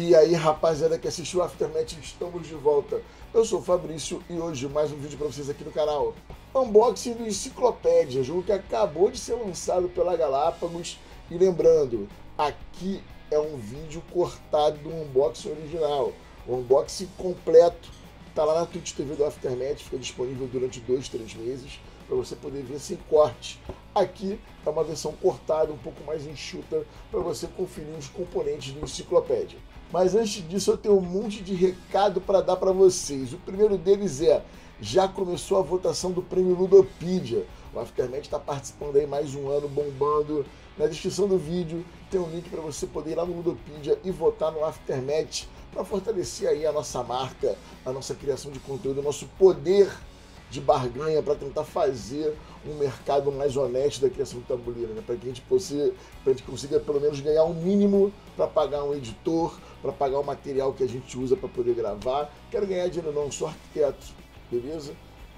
E aí, rapaziada que assistiu o Aftermath, estamos de volta. Eu sou o Fabrício e hoje mais um vídeo para vocês aqui no canal. Unboxing do Enciclopédia, jogo que acabou de ser lançado pela Galápagos. E lembrando, aqui é um vídeo cortado do unboxing original. O unboxing completo tá lá na Twitch TV do Afternet, fica disponível durante 2-3 meses para você poder ver sem corte. Aqui tá uma versão cortada, um pouco mais enxuta, para você conferir os componentes do Enciclopédia. Mas antes disso, eu tenho um monte de recado para dar para vocês. O primeiro deles é: já começou a votação do prêmio Ludopedia. O Afternet está participando aí mais um ano, bombando. Na descrição do vídeo tem um link para você poder ir lá no Ludopedia e votar no Aftermath para fortalecer aí a nossa marca, a nossa criação de conteúdo, o nosso poder de barganha para tentar fazer um mercado mais honesto da criação de tabuleiro, né? Para que a gente consiga pelo menos ganhar um mínimo para pagar um editor, para pagar o material que a gente usa para poder gravar. Quero ganhar dinheiro não, sou arquiteto, beleza?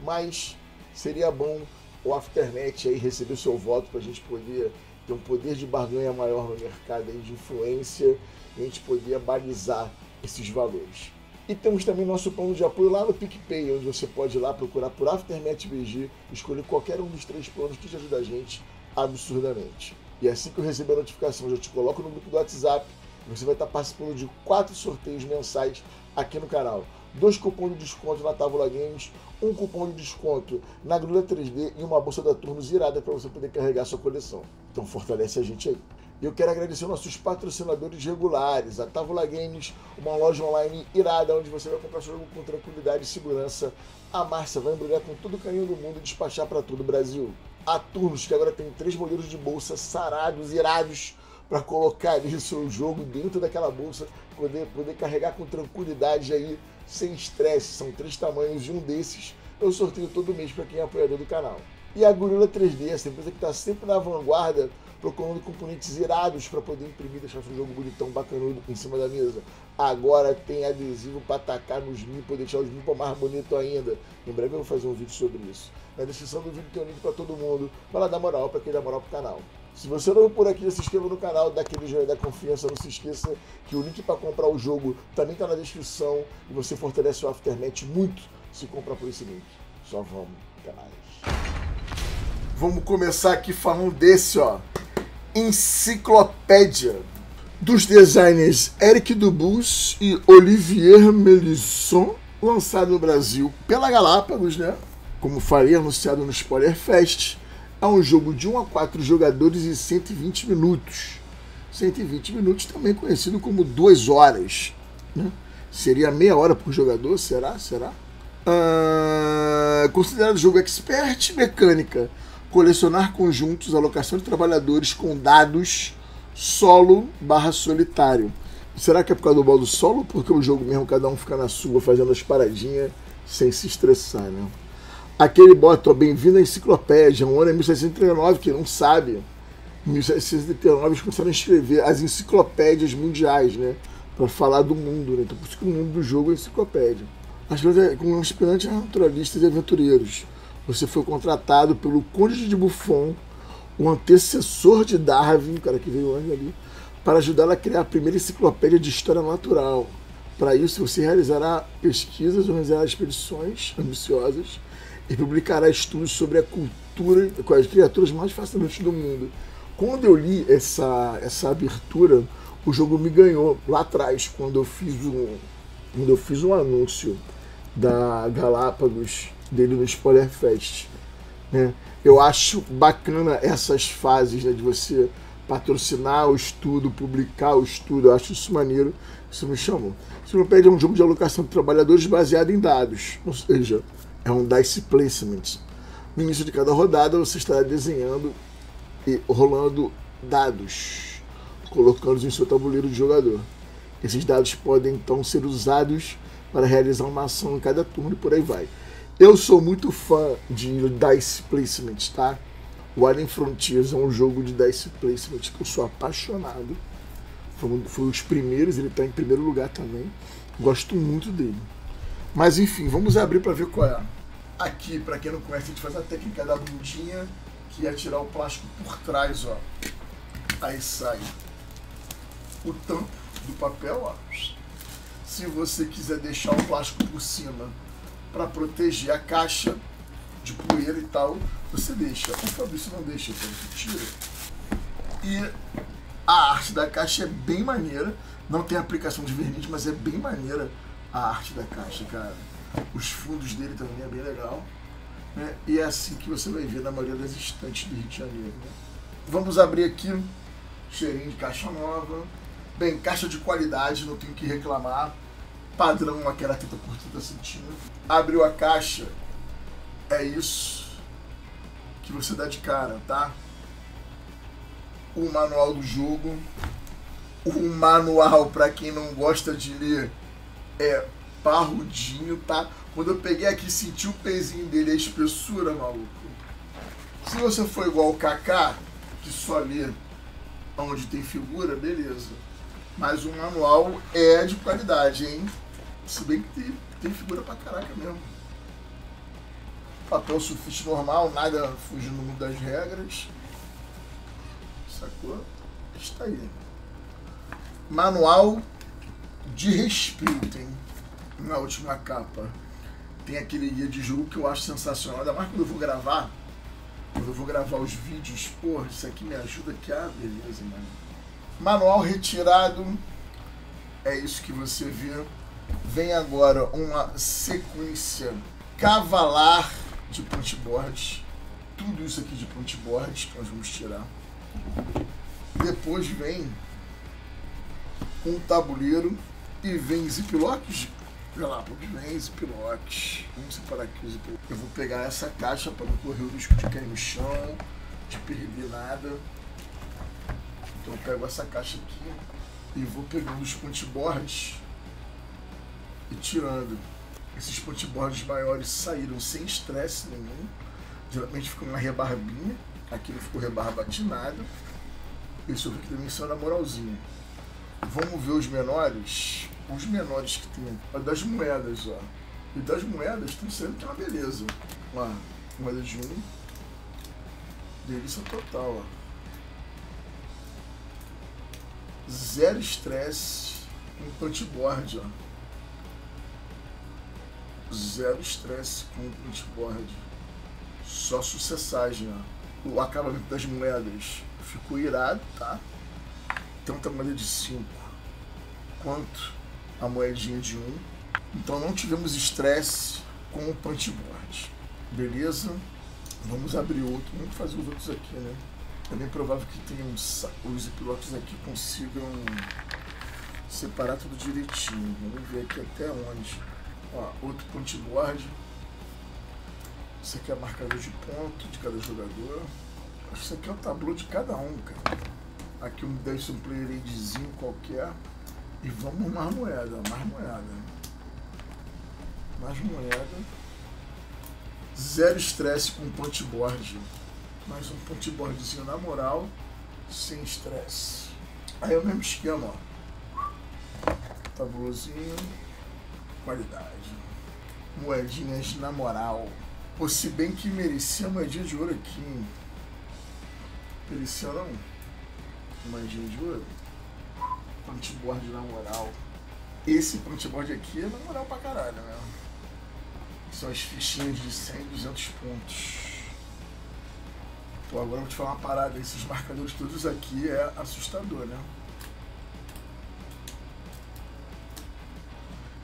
Mas seria bom o Aftermath aí receber o seu voto para a gente poder ter um poder de barganha maior no mercado, aí, de influência, e a gente poder balizar esses valores. E temos também nosso plano de apoio lá no PicPay, onde você pode ir lá procurar por AftermathBG, escolher qualquer um dos 3 planos que já ajuda a gente absurdamente. E assim que eu receber a notificação, eu já te coloco no grupo do WhatsApp, e você vai estar participando de 4 sorteios mensais aqui no canal. 2 cupons de desconto na Távola Games, um cupom de desconto na Gorilla 3D e uma bolsa da Turnus irada para você poder carregar a sua coleção. Então fortalece a gente aí. E eu quero agradecer nossos patrocinadores regulares, a Távola Games, uma loja online irada, onde você vai comprar seu jogo com tranquilidade e segurança. A Márcia vai embrulhar com todo o carinho do mundo e despachar para todo o Brasil. A Turnus, que agora tem 3 modelos de bolsa sarados, irados, para colocar ali o seu jogo dentro daquela bolsa, poder carregar com tranquilidade aí, sem estresse. São 3 tamanhos e um desses eu sorteio todo mês para quem é apoiador do canal. E a Gorilla 3D, essa empresa que está sempre na vanguarda, procurando componentes irados para poder imprimir e deixar seu jogo bonitão, bacanudo em cima da mesa. Agora tem adesivo para atacar nos para deixar os meeples mais bonitos ainda. Em breve eu vou fazer um vídeo sobre isso. Na descrição do vídeo tem um link para todo mundo. Vai lá dar moral para quem dá moral pro canal. Se você não for por aqui, se inscreva no canal, dá aquele joinha da confiança. Não se esqueça que o link para comprar o jogo também está na descrição. E você fortalece o Aftermath muito se comprar por esse link. Só vamos, canais. Vamos começar aqui falando desse, ó. Enciclopédia, dos designers Eric Dubuz e Olivier Melisson, lançado no Brasil pela Galápagos, né? Como falei, anunciado no Spoiler Fest. É um jogo de 1 a 4 jogadores em 120 minutos. 120 minutos também conhecido como 2 horas, né? Seria meia hora por jogador, será? Será? Considerado jogo expert, mecânica: colecionar conjuntos, alocação de trabalhadores com dados, solo / solitário. Será que é por causa do modo solo? Porque o jogo mesmo, cada um fica na sua, fazendo as paradinhas, sem se estressar, né? Aquele bota, bem-vindo à enciclopédia, um ano é 1739, que não sabe. Em 1739 eles começaram a escrever as enciclopédias mundiais, né? Pra falar do mundo, né? Então por isso que o nome do jogo é enciclopédia. As coisas com um aspirante a naturalistas e aventureiros. Você foi contratado pelo Conde de Buffon, o antecessor de Darwin, o cara que veio antes ali, para ajudá-lo a criar a primeira enciclopédia de história natural. Para isso, você realizará pesquisas, organizará expedições ambiciosas e publicará estudos sobre a cultura, com as criaturas mais fascinantes do mundo. Quando eu li essa abertura, o jogo me ganhou lá atrás, quando eu fiz um anúncio da Galápagos dele no Spoiler Fest, né? Eu acho bacana essas fases, né, de você patrocinar o estudo, publicar o estudo. Eu acho isso maneiro, isso me chamou. Enciclopédia é um jogo de alocação de trabalhadores baseado em dados, ou seja, é um dice placement. No início de cada rodada você estará desenhando e rolando dados, colocando-os em seu tabuleiro de jogador. Esses dados podem então ser usados para realizar uma ação em cada turno e por aí vai. Eu sou muito fã de dice placement, tá? O Alien Frontiers é um jogo de dice placement que eu sou apaixonado. Foi um dos primeiros, ele está em primeiro lugar também. Gosto muito dele. Mas enfim, vamos abrir para ver qual é. Aqui, para quem não conhece, a gente faz a técnica da bundinha, que é tirar o plástico por trás, ó. Aí sai o tampo. do papel, ó. Se você quiser deixar o plástico por cima para proteger a caixa de poeira e tal, você deixa. O Fabrício não deixa, então tira. E a arte da caixa é bem maneira. Não tem aplicação de verniz, mas é bem maneira a arte da caixa, cara. Os fundos dele também é bem legal, né? E é assim que você vai ver na maioria das estantes do Rio de Janeiro, né? Vamos abrir aqui, cheirinho de caixa nova. Bem, caixa de qualidade, não tenho o que reclamar. Padrão, aquela teta por 30 centímetros. Abriu a caixa, é isso que você dá de cara, tá? O manual do jogo. O manual, pra quem não gosta de ler, é parrudinho, tá? Quando eu peguei aqui, senti o pezinho dele, a espessura, maluco. Se você for igual o Kaká, que só lê onde tem figura, beleza. Mas o manual é de qualidade, hein? Se bem que tem figura pra caraca mesmo. Papel sulfite normal, nada fugindo muito das regras. Sacou? Está aí. Manual de respeito, hein? Na última capa. Tem aquele guia de jogo que eu acho sensacional. Ainda mais quando eu vou gravar. Quando eu vou gravar os vídeos, porra, isso aqui me ajuda que ah, beleza, mano. Manual retirado, é isso que você vê. Vem agora uma sequência cavalar de punchboards. Tudo isso aqui de punchboards que nós vamos tirar. Depois vem um tabuleiro e vem ziplocks. Galápagos, né? Ziplocs. Vamos separar aqui os ziplocs. Eu vou pegar essa caixa para não correr o risco de cair no chão, de perder nada. Então eu pego essa caixa aqui e vou pegando os punchboards e tirando. Esses punchboards maiores saíram sem estresse nenhum. Geralmente ficam uma rebarbinha. Aqui não ficou rebarba de nada. Esse outro aqui também saiu na moralzinha. Vamos ver os menores. Os menores que tem, das moedas, ó. E das moedas estão saindo que é uma beleza. Ó, moeda de 1. Delícia total, ó. Zero estresse. Um punchboard, ó. Zero estresse com um punchboard. Só sucessagem, ó. O acabamento das moedas ficou irado, tá? Tanto a moeda de 5 quanto a moedinha de 1. Então não tivemos estresse com o punchboard. Beleza? Vamos abrir outro. Vamos fazer os outros aqui, né? É bem provável que tenha os ziplocs aqui consigam separar tudo direitinho. Vamos ver aqui até onde. Ó, outro punchboard. Isso aqui é marcador de ponto de cada jogador. Isso aqui é o tabuleiro de cada um, cara. Aqui deve ser um player aidzinho qualquer. E vamos mais moeda, mais moeda. Mais moeda. Zero estresse com punchboard. Mais um punchboardzinho na moral, sem estresse. Aí é o mesmo esquema, ó. Tabulozinho. Qualidade. Moedinhas na moral. Pô, se bem que merecia uma moedinha de ouro aqui, hein? Merecia não? Moedinha de ouro? Punchboard na moral. Esse punchboard aqui é na moral pra caralho, né? São as fichinhas de 100 e 200 pontos. Pô, agora eu vou te falar uma parada. Esses marcadores todos aqui é assustador, né?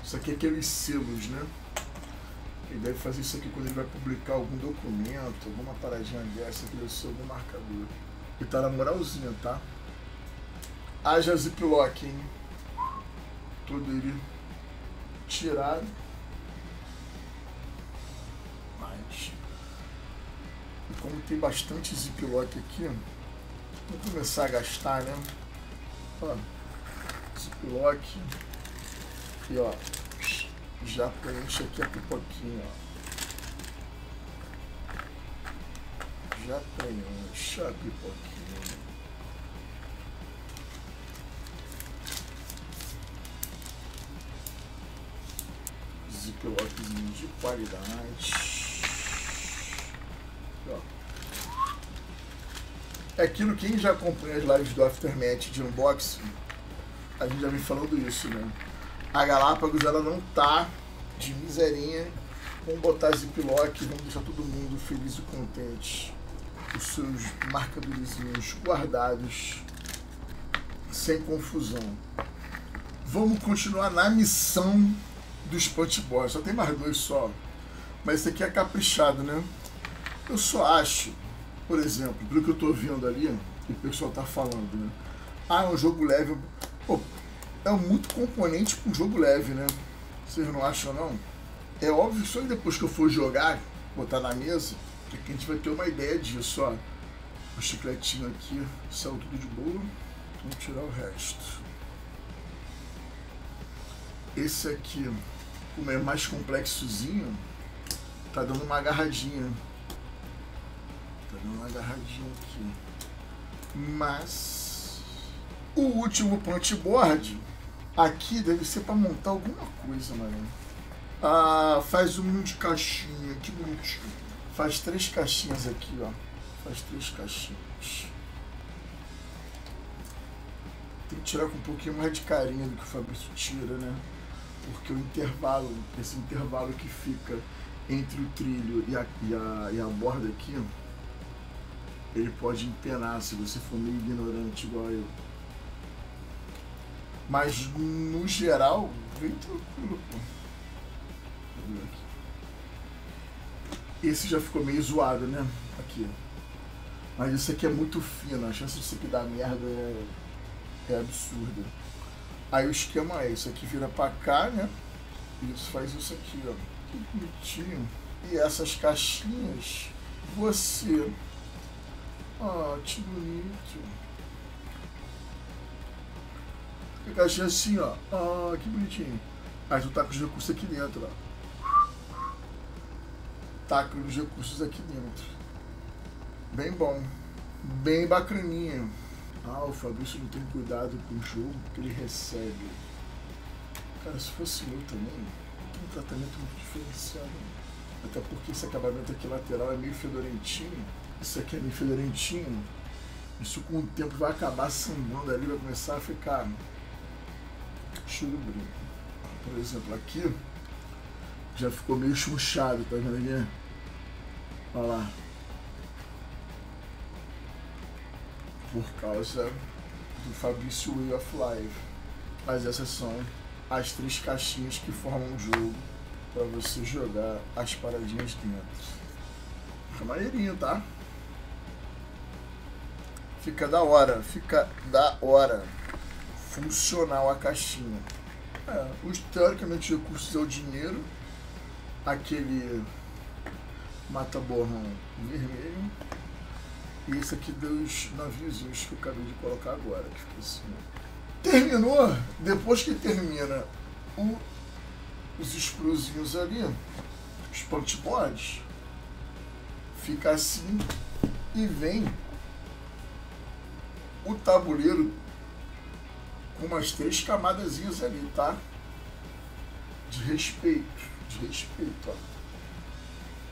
Isso aqui é aqueles selos, né? Ele deve fazer isso aqui quando ele vai publicar algum documento, alguma paradinha dessa que deve ser algum marcador. E tá na moralzinha, tá? Haja ziplock, hein? Todo ele tirado. Mas, e como tem bastante ziplock aqui, vou começar a gastar, né? Ó, ziplock. E ó, já preenche aqui a pipoquinha, ó. Já preenche a pipoquinha. Ziplockzinho de qualidade. Ó. Aquilo, quem já acompanha as lives do Aftermath de unboxing a gente já vem falando isso, né? A Galápagos, ela não tá de miserinha. Vamos botar ziplock, vamos deixar todo mundo feliz e contente. Os seus marcadorzinhos guardados, sem confusão. Vamos continuar na missão dos punch boys. Só tem mais dois só. Mas esse aqui é caprichado, né? Eu só acho, por exemplo, pelo que eu tô vendo ali, que o pessoal tá falando, né? Ah, é um jogo leve. Pô, é muito componente para um jogo leve, né? Vocês não acham, não? É óbvio, só que depois que eu for jogar, botar na mesa, é que a gente vai ter uma ideia disso, ó. O chicletinho aqui saiu tudo de boa. Vamos tirar o resto. Esse aqui, como é mais complexozinho, tá dando uma agarradinha. Tá dando uma agarradinha aqui. Mas o último punchboard aqui deve ser para montar alguma coisa, mano. Ah, faz um de caixinha, que bonitinho. Faz três caixinhas aqui, ó. Faz três caixinhas. Tem que tirar com um pouquinho mais de carinho do que o Fabrício tira, né? Porque o intervalo, esse intervalo que fica entre o trilho e a borda aqui, ele pode empenar se você for meio ignorante igual eu. Mas no geral, vem tranquilo, pô. Esse já ficou meio zoado, né? Aqui. Mas isso aqui é muito fino, a chance de isso aqui dar merda é absurda. Aí o esquema é, isso aqui vira pra cá, né? E isso faz isso aqui, ó. Que bonitinho. E essas caixinhas, você... ó, que bonito. A caixinha assim, ó. Ó, que bonitinho. Aí tu tá com os recursos aqui dentro, ó. Taca os recursos aqui dentro. Bem bom. Bem bacaninha. Ah, o Fabrício não tem cuidado com o jogo que ele recebe. Cara, se fosse eu também, tem um tratamento muito diferenciado. Até porque esse acabamento aqui lateral é meio fedorentinho. Isso aqui é meio fedorentinho. Isso com o tempo vai acabar sambando ali, vai começar a ficar cheiro branco. Por exemplo, aqui já ficou meio chunchado, tá vendo aqui? Olha lá. Por causa do Fabrício Way of Life. Mas essas são as três caixinhas que formam o jogo para você jogar as paradinhas dentro. Fica maneirinho, tá? Fica da hora, fica da hora. Funcional a caixinha. É, os teoricamente recursos é o dinheiro. Aquele mata-borrão vermelho. E esse aqui dos naviozinhos que eu acabei de colocar agora. Que fica assim. Terminou? Depois que termina os spruzinhos ali, os punchboards, fica assim e vem o tabuleiro com umas três camadazinhas ali, tá? De respeito. De respeito, ó.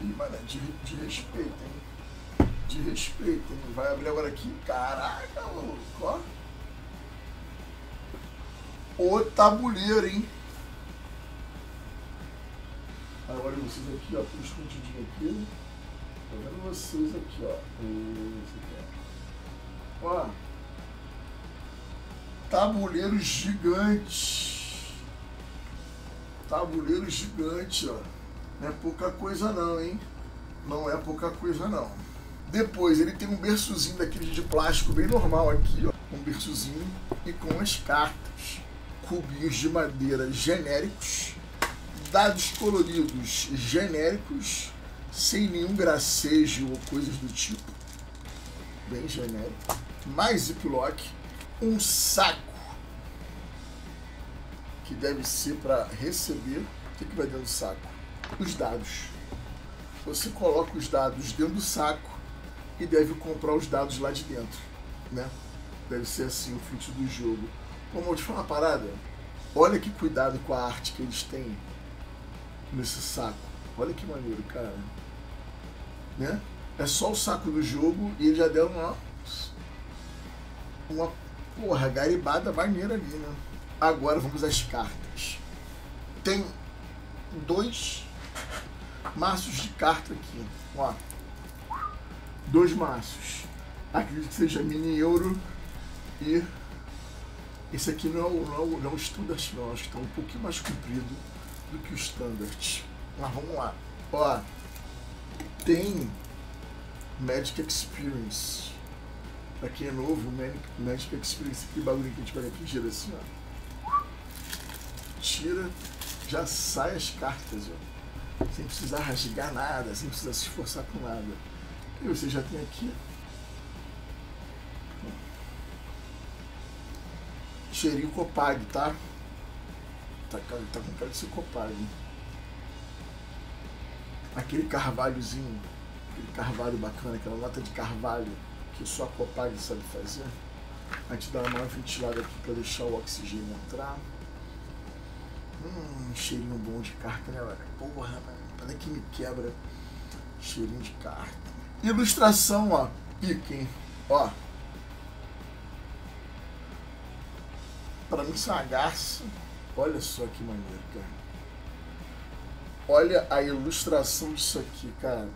Ih, mano, de respeito, hein? De respeito, hein? Vai abrir agora aqui. Caraca, maluco, ó. O tabuleiro, hein? Agora vocês aqui, ó, com o escondidinho aqui. Tá vendo vocês aqui, ó. Esse aqui, ó. Ó. Tabuleiro gigante. Tabuleiro gigante, ó. Não é pouca coisa não, hein? Não é pouca coisa não. Depois, ele tem um berçozinho daquele de plástico bem normal aqui, ó. Um berçozinho e com as cartas. Cubinhos de madeira genéricos. Dados coloridos genéricos. Sem nenhum gracejo ou coisas do tipo. Bem genérico. Mais ziplock. Um saco. Que deve ser para receber. O que vai dentro do saco? Os dados. Você coloca os dados dentro do saco e deve comprar os dados lá de dentro, né? Deve ser assim o fluxo do jogo. Bom, vou te falar uma parada. Olha que cuidado com a arte que eles têm nesse saco. Olha que maneiro, cara. Né? É só o saco do jogo e eles já deram uma porra garibada maneira ali, né? Agora vamos às cartas. Tem dois maços de carta aqui, ó. Dois maços. Acredito que seja mini euro e... Esse aqui não é o standard, não. Acho que tá um pouquinho mais comprido do que o standard. Mas vamos lá. Ó, tem Magic Experience. Pra quem é novo, Magic Experience, que bagulho que a gente pega aqui, gira assim, ó. Tira, já sai as cartas, ó. Sem precisar rasgar nada, sem precisar se esforçar com nada. E você já tem aqui. Cheirinho Copag, tá? Tá com cara de ser Copag. Aquele carvalhozinho, aquele carvalho bacana, aquela nota de carvalho que só a Copag sabe fazer. A gente dá uma ventilada aqui pra deixar o oxigênio entrar. Cheirinho bom de carta, né, galera? Porra, olha que me quebra. Cheirinho de carta. Ilustração, ó. Piquem, ó. Pra mim isso é uma garça. Olha só que maneiro, cara. Olha a ilustração disso aqui, cara.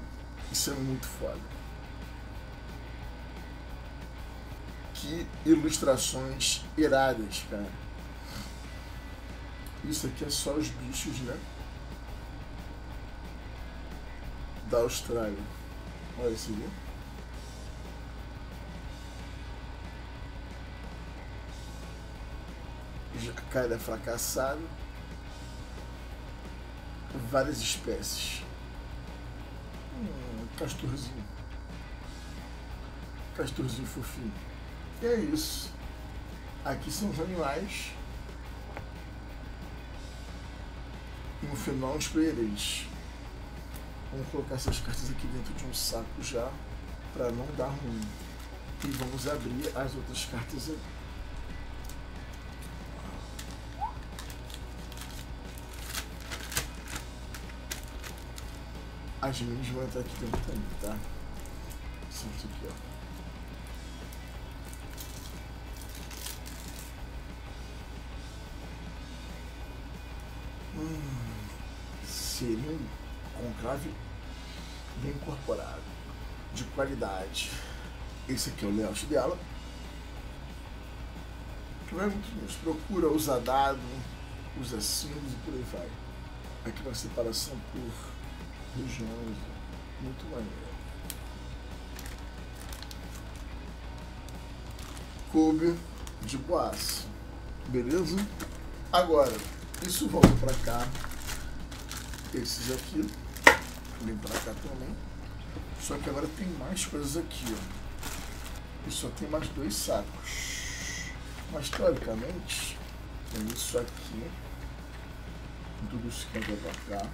Isso é muito foda. Que ilustrações iradas, cara. Isso aqui é só os bichos, né? Da Austrália. Olha isso aqui. Jacaré fracassado, várias espécies. Castorzinho, castorzinho fofinho. E é isso. Aqui são os animais e no final os players. Vamos colocar essas cartas aqui dentro de um saco já para não dar ruim. E vamos abrir as outras cartas aqui. As minhas vão estar aqui dentro também, tá? Isso aqui, ó. Seria um conclave bem incorporado, de qualidade. Esse aqui é o layout dela. Procura, usa dado, usa símbolos e por aí vai. Aqui uma separação por... regiões, muito maneiro. Coube de boas, beleza? Agora, isso volta pra cá. Esses aqui, vem pra cá também. Só que agora tem mais coisas aqui, ó. E só tem mais dois sacos. Mas teoricamente, tem isso aqui. Tudo isso que vai pra cá.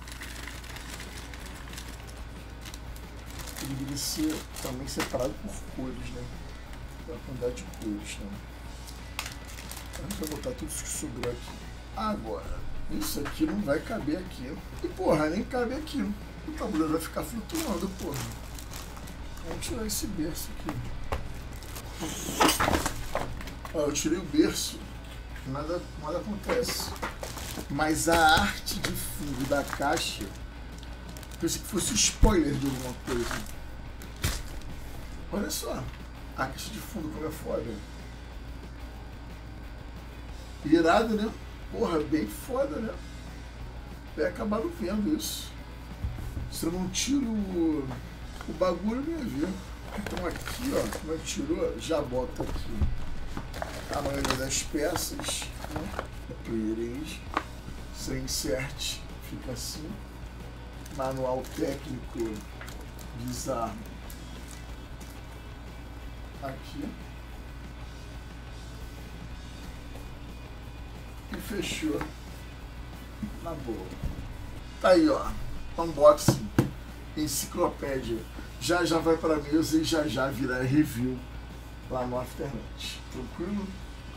Ele deveria ser também separado por cores, né? Pela quantidade de cores, né? Vamos botar tudo isso que sobrou aqui. Agora, isso aqui não vai caber aqui. E porra, nem cabe aqui. O tabuleiro vai ficar flutuando, porra. Vamos tirar esse berço aqui. Ó, eu tirei o berço. Nada acontece. Mas a arte de fundo da caixa... Pensei que fosse spoiler de alguma coisa. Olha só. A caixa de fundo como é foda. Irado, né? Porra, bem foda, né? Vai acabar não vendo isso. Se eu não tiro o bagulho, eu ia ver. Então aqui, ó, como eu tirou, já bota aqui a maioria das peças, né? A player sem insert fica assim. Manual técnico bizarro aqui e fechou na boa. Tá aí, ó, unboxing, enciclopédia, já vai pra mesa e já virar review lá no Afternet. Tranquilo?